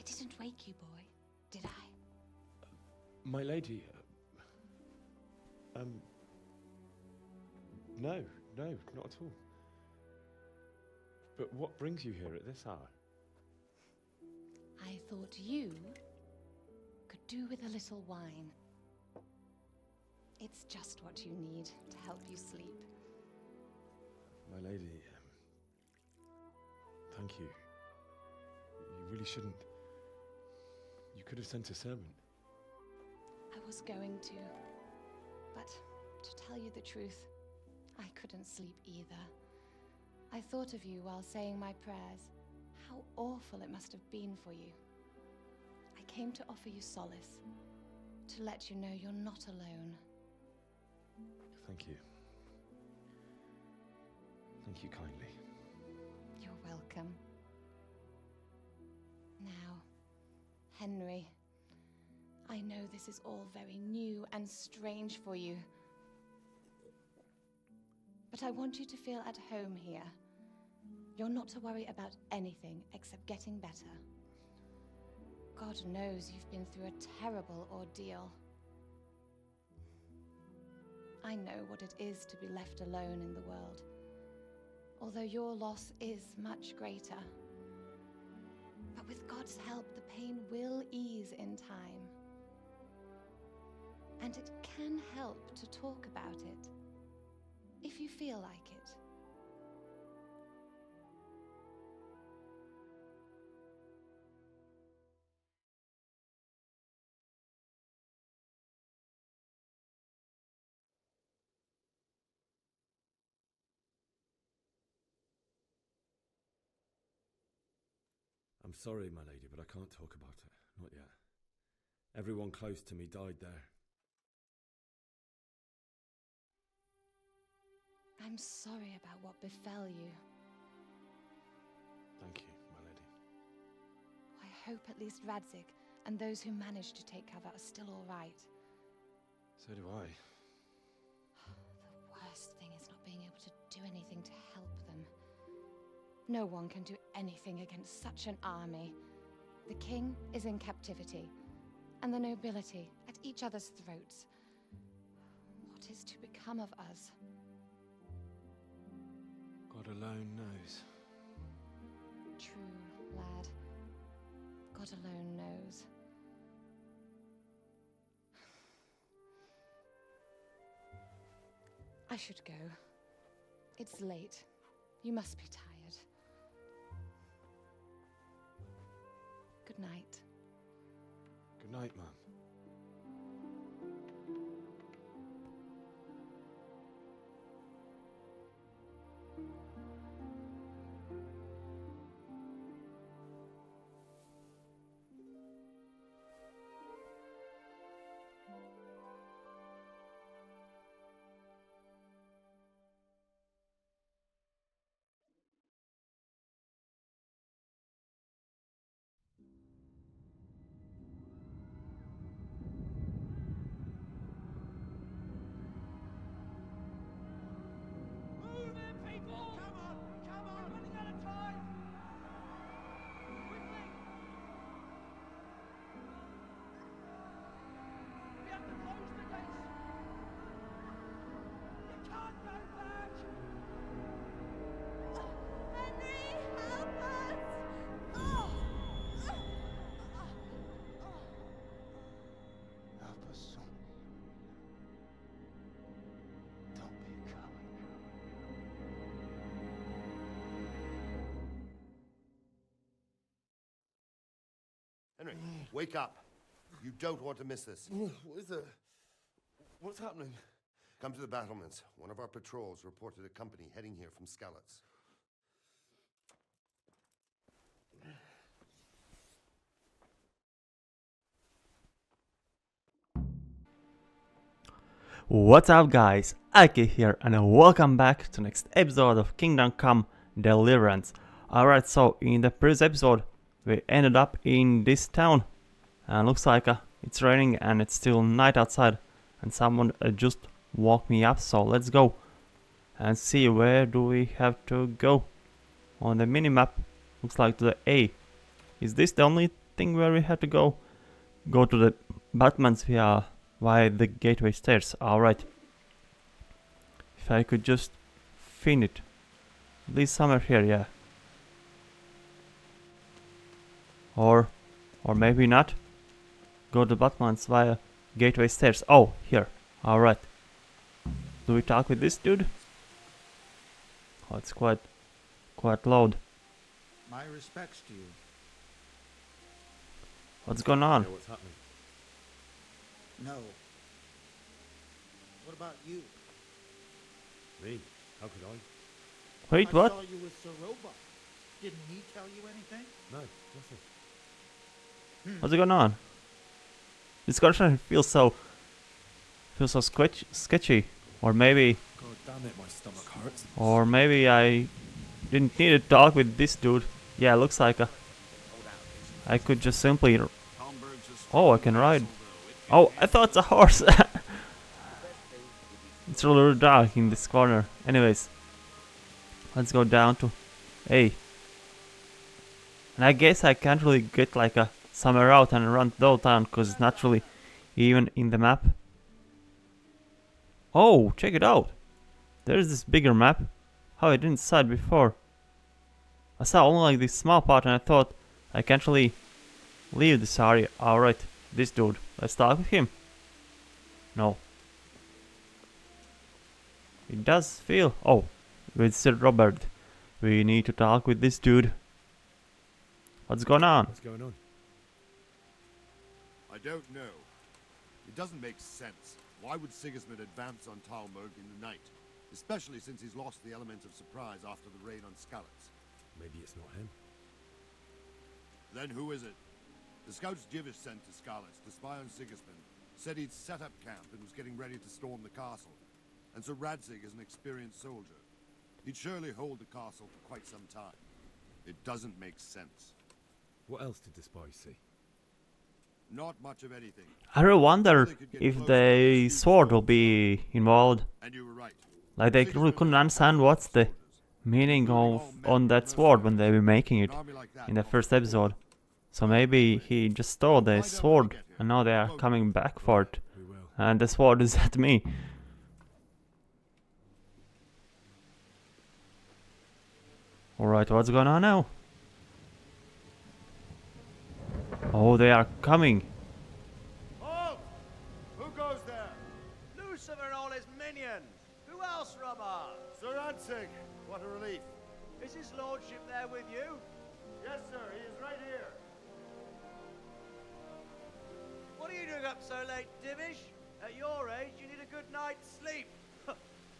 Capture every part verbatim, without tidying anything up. I didn't wake you, boy, did I? Uh, my lady, uh, um, no, no, not at all. But what brings you here at this hour? I thought you could do with a little wine. It's just what you need to help you sleep. My lady, um, thank you. You really shouldn't. You could have sent a servant. I was going to, but to tell you the truth, I couldn't sleep either. I thought of you while saying my prayers. How awful it must have been for you. I came to offer you solace, to let you know you're not alone. Thank you. Thank you kindly. You're welcome. Now, Henry, I know this is all very new and strange for you, but I want you to feel at home here. You're not to worry about anything except getting better. God knows you've been through a terrible ordeal. I know what it is to be left alone in the world, although your loss is much greater. But with God's help, the pain will ease in time. And it can help to talk about it, if you feel like it. I'm sorry, my lady, but I can't talk about it. Not yet. Everyone close to me died there. I'm sorry about what befell you. Thank you, my lady. I hope at least Radzig and those who managed to take cover are still all right. So do I. The worst thing is not being able to do anything to help them. No one can do anything against such an army. The king is in captivity, and the nobility at each other's throats. What is to become of us? God alone knows. True, lad. God alone knows. I should go. It's late. You must be tired. Good night. Good night, ma'am. Henry, wake up. You don't want to miss this. What is it? What's happening? Come to the battlements. One of our patrols reported a company heading here from Skalitz. What's up, guys? Ikey here, and welcome back to next episode of Kingdom Come: Deliverance. Alright, so in the previous episode, we ended up in this town, and looks like uh, it's raining and it's still night outside, and someone uh, just woke me up, so let's go and see where do we have to go. On the minimap, looks like to the A. Is this the only thing where we had to go? Go to the battlements via via the gateway stairs. Alright. If I could just find it. At least somewhere here, yeah. Or or maybe not. Go to battlements via gateway stairs. Oh, here. Alright. Do we talk with this dude? Oh, it's quite quite loud. My respects to you. What's going on? What's happening? No. What about you? Me? How could I? Wait, I what? Saw you with Sir Robot. Didn't he tell you anything? No, nothing. Hmm. What's going on? This discussion feels so feels so sketch, sketchy. Or maybe God damn it, my stomach hurts. Or maybe I didn't need to talk with this dude. Yeah, looks like a I could just simply... Oh, I can ride. Oh, I thought it's a horse. It's really dark in this corner. Anyways, let's go down to... Hey. And I guess I can't really get like a summer out and run to Dole Town because it's not really even in the map. Oh, check it out. There's this bigger map. How I didn't saw it before. I saw only like this small part and I thought I can't really leave this area. Alright, this dude. Let's talk with him. No. It does feel... Oh, with Sir Robert. We need to talk with this dude. What's going on? What's going on? I don't know. It doesn't make sense. Why would Sigismund advance on Talmberg in the night? Especially since he's lost the element of surprise after the raid on Skalitz. Maybe it's not him. Then who is it? The scouts Jivish sent to Skalitz to spy on Sigismund, said he'd set up camp and was getting ready to storm the castle. And Sir Radzig is an experienced soldier. He'd surely hold the castle for quite some time. It doesn't make sense. What else did the spies see? Not much of anything. I really wonder if the sword will be involved. And you were right. Like they really couldn't understand what's the meaning of on that sword when they were making it in the first episode. So maybe he just stole the sword and now they are coming back for it. And the sword is at me. Alright, what's going on now? Oh, they are coming. Oh! Who goes there? Lucifer and all his minions. Who else, Robert? Sir Radzig. What a relief. Is his lordship there with you? Yes, sir. He is right here. What are you doing up so late, Divish? At your age, you need a good night's sleep.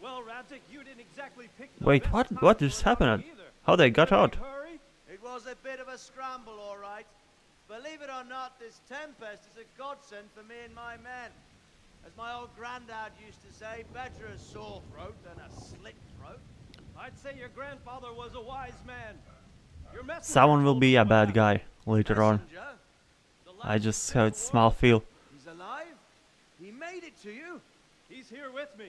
Well, Radzig, you didn't exactly pick the Wait, what? What just happened? How they got out? It was a bit of a scramble, all right. Believe it or not, this tempest is a godsend for me and my men. As my old granddad used to say, better a sore throat than a slit throat. I'd say your grandfather was a wise man. Your Someone will be a bad guy later on. I just have a small feel. He's alive? He made it to you? He's here with me.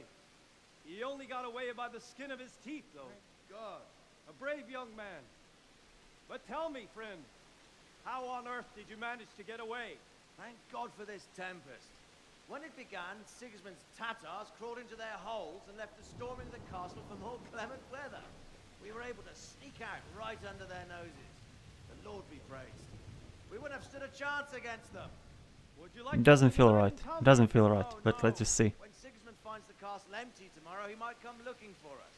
He only got away by the skin of his teeth, though. Thank God. A brave young man. But tell me, friend. How on earth did you manage to get away? Thank God for this tempest. When it began, Sigismund's Tatars crawled into their holes and left a storm in the castle for more clement weather. We were able to sneak out right under their noses. The Lord be praised. We wouldn't have stood a chance against them. Would you like it doesn't feel right. It doesn't feel right, oh, but no. Let's just see. When Sigismund finds the castle empty tomorrow, he might come looking for us.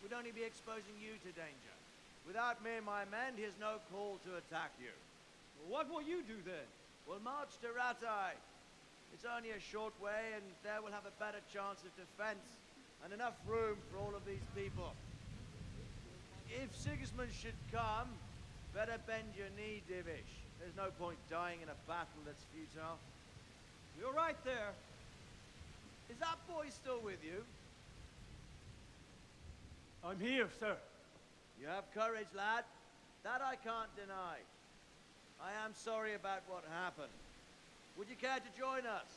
We'd only be exposing you to danger. Without me and my men, he has no call to attack you. What will you do then? We'll march to Ratai. It's only a short way and there we'll have a better chance of defense and enough room for all of these people. If Sigismund should come, better bend your knee, Divish. There's no point dying in a battle that's futile. You're right there. Is that boy still with you? I'm here, sir. You have courage, lad. That I can't deny. I am sorry about what happened. Would you care to join us?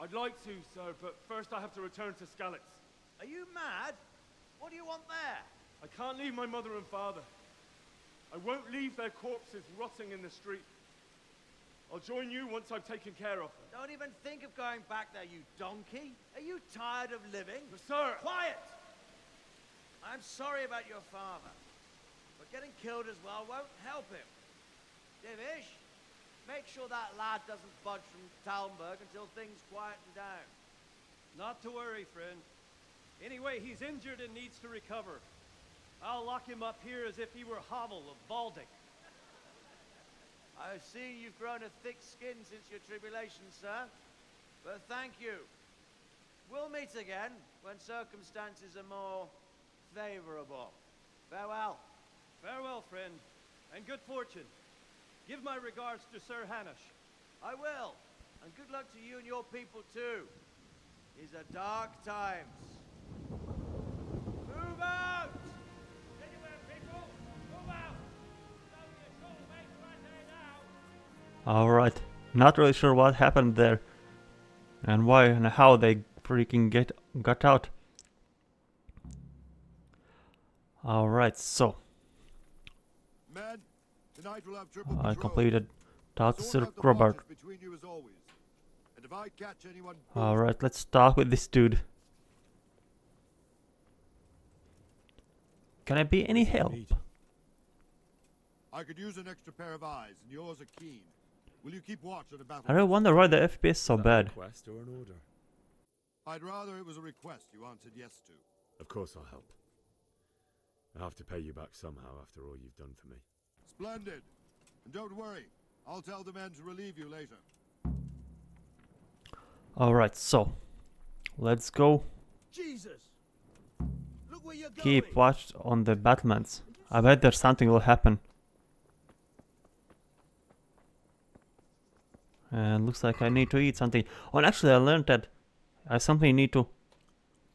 I'd like to, sir, but first I have to return to Skalitz. Are you mad? What do you want there? I can't leave my mother and father. I won't leave their corpses rotting in the street. I'll join you once I've taken care of them. Don't even think of going back there, you donkey. Are you tired of living? But sir... Quiet! I'm sorry about your father, but getting killed as well won't help him. Divish, make sure that lad doesn't budge from Talmberg until things quieten down. Not to worry, friend. Anyway, he's injured and needs to recover. I'll lock him up here as if he were Havel of Baldic. I see you've grown a thick skin since your tribulation, sir. But thank you. We'll meet again when circumstances are more favorable. Farewell. Farewell, friend, and good fortune. Give my regards to Sir Hanish. I will, and good luck to you and your people, too. These are dark times. Move out! Anywhere, people! Move out! Alright, not really sure what happened there, and why and how they freaking get got out. Alright, so... Man, tonight we'll have triple I completed Tatsir Grobard. Alright, let's start with this dude. Can I be any help? I could use an extra pair of eyes, and yours are keen. Will you keep watch on the battle? I don't wonder why the F P S is so bad. Request or an order? I'd rather it was a request you answered yes to. Of course I'll help. I have to pay you back somehow after all you've done for me. Splendid! And don't worry, I'll tell the men to relieve you later. Alright, so let's go. Jesus! Look where you're going. Keep watch on the battlements. I bet there's something will happen. And looks like I need to eat something. Oh, actually I learned that I simply need to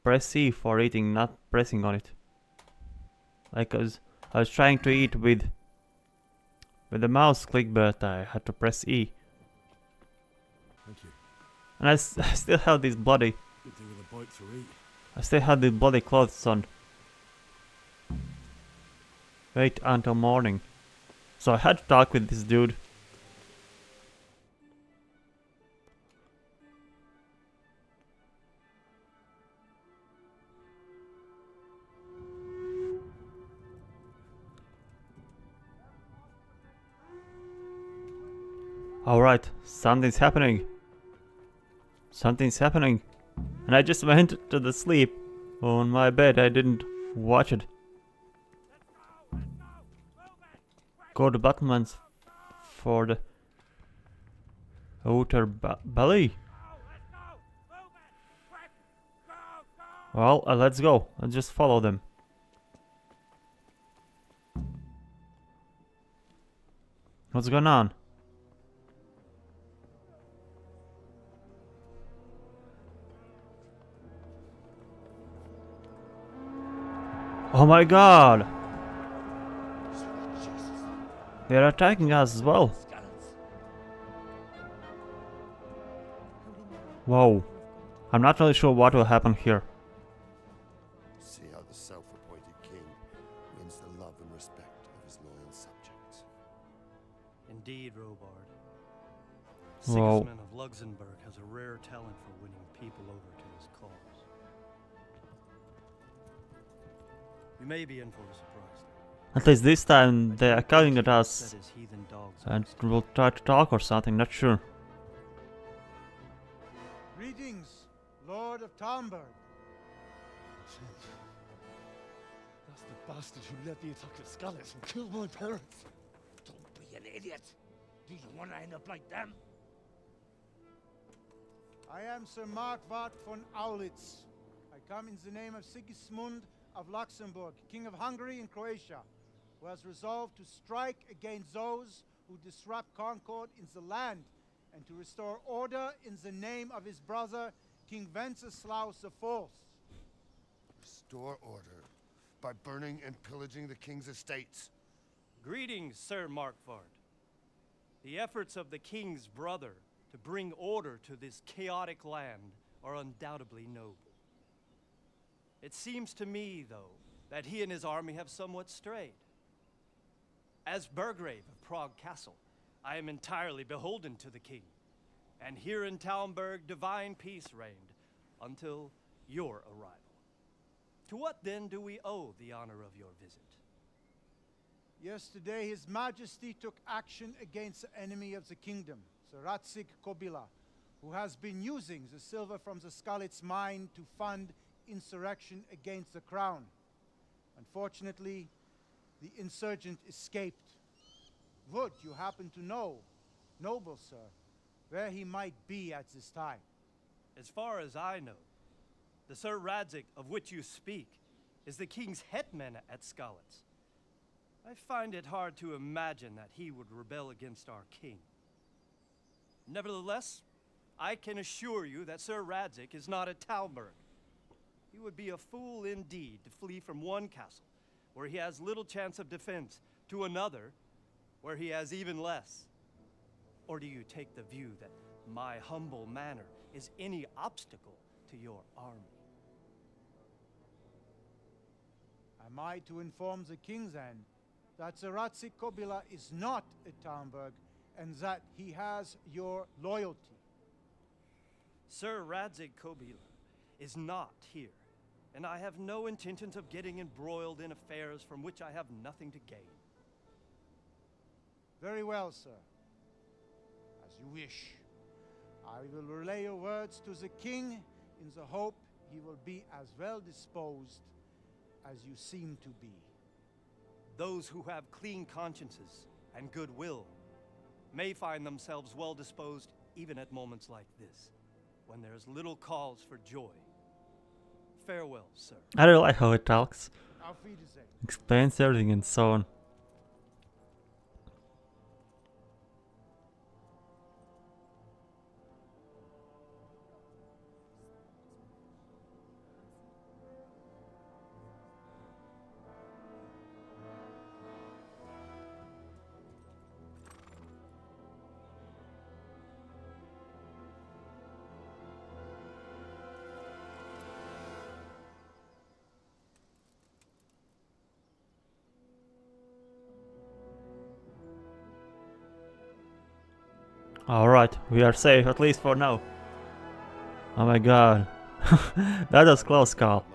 press C for eating, not pressing on it. Like I was, I was trying to eat with with the mouse click, but I had to press E. Thank you. And I, s I still had this bloody. Good thing with a bite to eat. I still had the bloody clothes on. Wait until morning. So I had to talk with this dude. Alright, something's happening. Something's happening. And I just went to the sleep on my bed. I didn't watch it. Go to battlements for the outer ba belly. Well, uh, let's go. Let's just follow them. What's going on? Oh my god! They are attacking us as well. Whoa. I'm not really sure what will happen here. See how the self-appointed king wins the love and respect of his loyal subjects. Indeed, Robard. Sigismund of Luxembourg has a rare talent for winning people over to his cause. You may be in for a surprise. At least this time they are coming at us and will try to talk or something, not sure. Greetings, Lord of Talmberg. That's the bastard who led the attack at Skalitz and killed my parents. Don't be an idiot. Do you want to end up like them? I am Sir Markvart von Aulitz. I come in the name of Sigismund of Luxembourg, King of Hungary and Croatia, who has resolved to strike against those who disrupt concord in the land and to restore order in the name of his brother, King Venceslaus the fourth. Restore order by burning and pillaging the king's estates. Greetings, Sir Markvart. The efforts of the king's brother to bring order to this chaotic land are undoubtedly noble. It seems to me, though, that he and his army have somewhat strayed. As Burgrave of Prague Castle, I am entirely beholden to the king. And here in Talmberg, divine peace reigned until your arrival. To what then do we owe the honor of your visit? Yesterday, His Majesty took action against the enemy of the kingdom, the Radzig Kobyla, who has been using the silver from the Skalitz mine to fund insurrection against the crown. Unfortunately, the insurgent escaped. Would you happen to know, noble sir, where he might be at this time? As far as I know, the Sir Radzig of which you speak is the king's hetman at Skalitz. I find it hard to imagine that he would rebel against our king. Nevertheless, I can assure you that Sir Radzig is not at Talmberg. He would be a fool indeed to flee from one castle, where he has little chance of defense, to another, where he has even less. Or do you take the view that my humble manner is any obstacle to your army? Am I to inform the king, then, that the Radzig Kobyla is not at Talmberg and that he has your loyalty? Sir Radzig Kobyla is not here, and I have no intentions of getting embroiled in affairs from which I have nothing to gain. Very well, sir. As you wish. I will relay your words to the king in the hope he will be as well disposed as you seem to be. Those who have clean consciences and good will may find themselves well disposed even at moments like this, when there is little cause for joy. Farewell, sir. I don't like how it talks. Explains everything and so on. Alright, we are safe, at least for now. Oh my god. That was close call.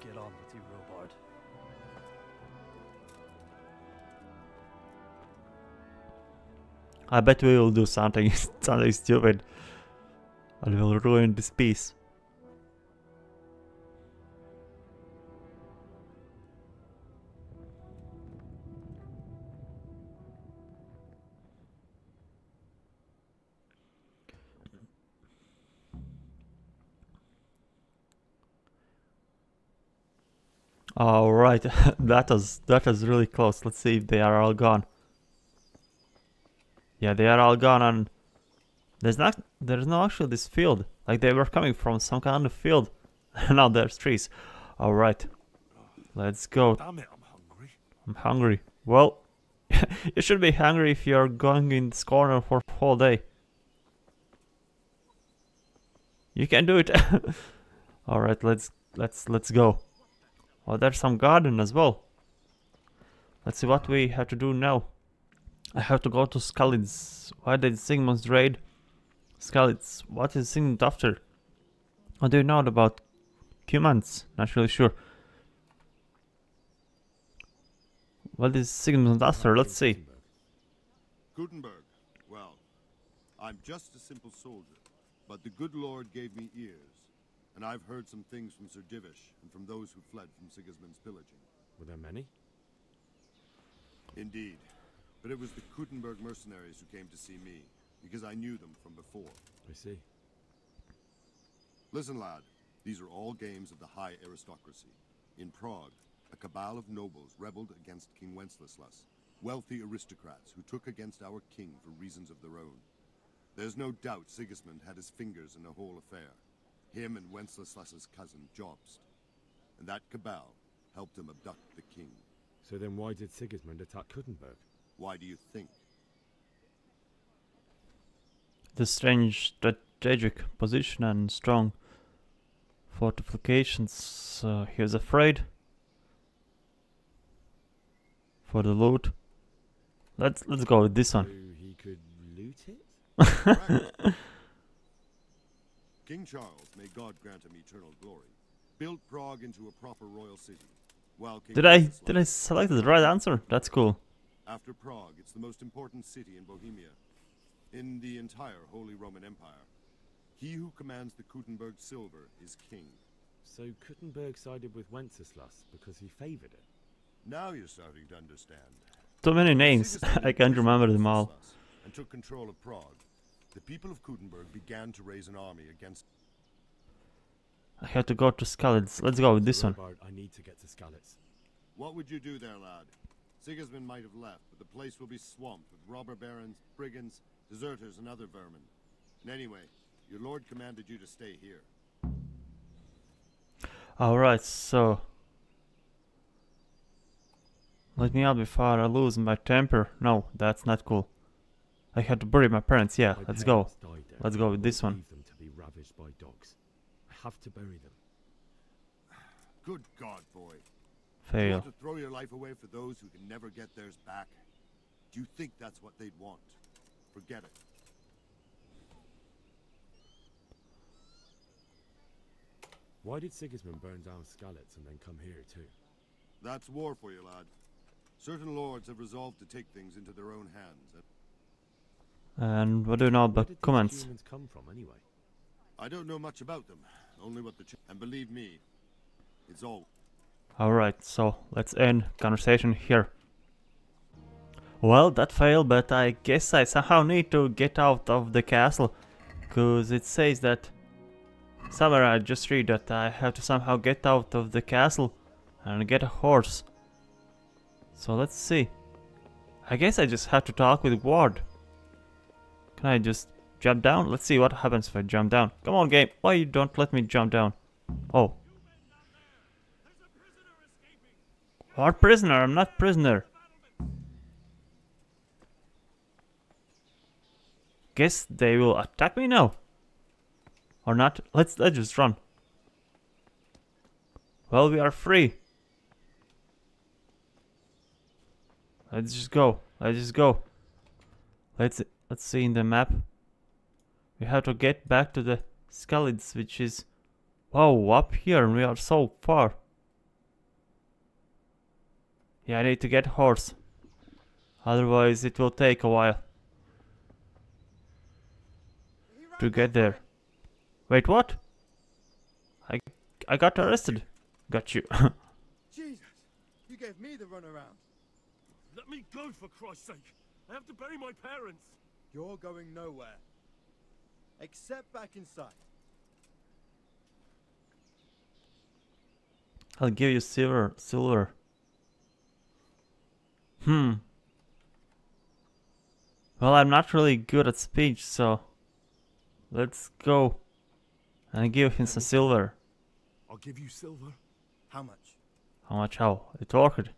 Get on with you, Robard. I bet we will do something something stupid. And we'll ruin this peace. All right, that was that was really close. Let's see if they are all gone. Yeah, they are all gone, and there's not there's no actually this field. Like they were coming from some kind of field, and now there's trees. All right, let's go. Damn it, I'm hungry. I'm hungry. Well, you should be hungry if you're going in this corner for the whole day. You can do it. All right, let's let's let's go. Oh, there's some garden as well. Let's see what we have to do now. I have to go to Skalitz. Why did Sigismund raid Skalitz? What is Sigismund after? What do you know about Cumans? Not really sure. What is Sigismund after? Let's see. Kuttenberg. Well, I'm just a simple soldier, but the good Lord gave me ears. And I've heard some things from Sir Divish and from those who fled from Sigismund's pillaging. Were there many? Indeed. But it was the Kuttenberg mercenaries who came to see me, because I knew them from before. I see. Listen, lad. These are all games of the high aristocracy. In Prague, a cabal of nobles rebelled against King Venceslaus, wealthy aristocrats who took against our king for reasons of their own. There's no doubt Sigismund had his fingers in the whole affair. Him and Wenceslaus's cousin, Jobst. And that cabal helped him abduct the king. So then why did Sigismund attack Kuttenberg? Why do you think? The strange strategic position and strong fortifications. Uh, he was afraid for the loot. Let's let's go with this one. So he could loot it? Right. King Charles, may God grant him eternal glory, built Prague into a proper royal city. While King did I did I select the right answer? That's cool. After Prague, it's the most important city in Bohemia, in the entire Holy Roman Empire. He who commands the Kuttenberg silver is king. So Kuttenberg sided with Wenceslaus because he favored it. Now you're starting to understand. So many names, I can't remember them all. And took control of Prague. The people of Kuttenberg began to raise an army against. I have to go to Skalitz. Let's go with this one. I need to get to Skalitz. What would you do there, lad? Sigismund might have left, but the place will be swamped with robber barons, brigands, deserters, and other vermin. And anyway, your lord commanded you to stay here. Alright, so let me out before I lose my temper. No, that's not cool. I had to bury my parents. Yeah, let's go. Let's go with this one. Have to bury them. Good God, boy. Fail. You want to throw your life away for those who can never get theirs back? Do you think that's what they'd want? Forget it. Why did Sigismund burn down Skalitz and then come here too? That's war for you, lad. Certain lords have resolved to take things into their own hands. And what do you know about Cumans? Where did the come from anyway? I don't know much about them. Only what the ch and believe me, it's all. All right, so let's end conversation here. Well, that failed, but I guess I somehow need to get out of the castle, cause it says that somewhere I just read that I have to somehow get out of the castle and get a horse. So let's see. I guess I just have to talk with Ward. Can I just jump down? Let's see what happens if I jump down. Come on, game. Why you don't let me jump down? Oh. What prisoner? I'm not prisoner. Guess they will attack me now. Or not. Let's let's just run. Well, we are free. Let's just go. Let's just go. Let's let's see in the map. We have to get back to the Skalitz, which is, wow, up here, and we are so far. Yeah, I need to get horse. Otherwise, it will take a while to get there. Wait, what? I I got arrested. Got you. Jesus, you gave me the runaround. Let me go, for Christ's sake. I have to bury my parents. You're going nowhere. Except back inside. I'll give you silver, silver. Hmm. Well, I'm not really good at speech, so let's go and give him some silver. I'll give you silver. How much? How much? How? It worked.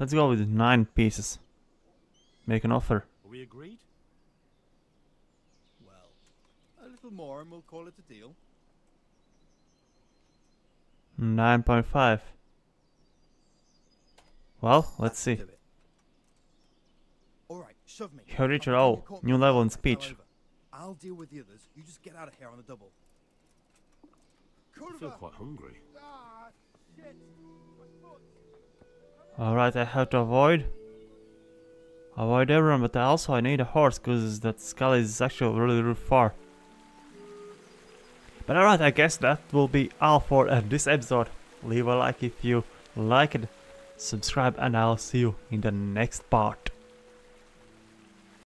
Let's go with nine pieces. Make an offer. Are we agreed? More and we'll call it a deal. nine point five. Well, let's see. All right, shove me. Here, Richard. Oh, new level in speech. I'll deal with the others. You just get out of here on the double. I feel quite hungry. All right, I have to avoid. Avoid everyone, but also I need a horse because that skull is actually really, really far. But alright, I guess that will be all for uh, this episode. Leave a like if you liked it, subscribe, and I'll see you in the next part.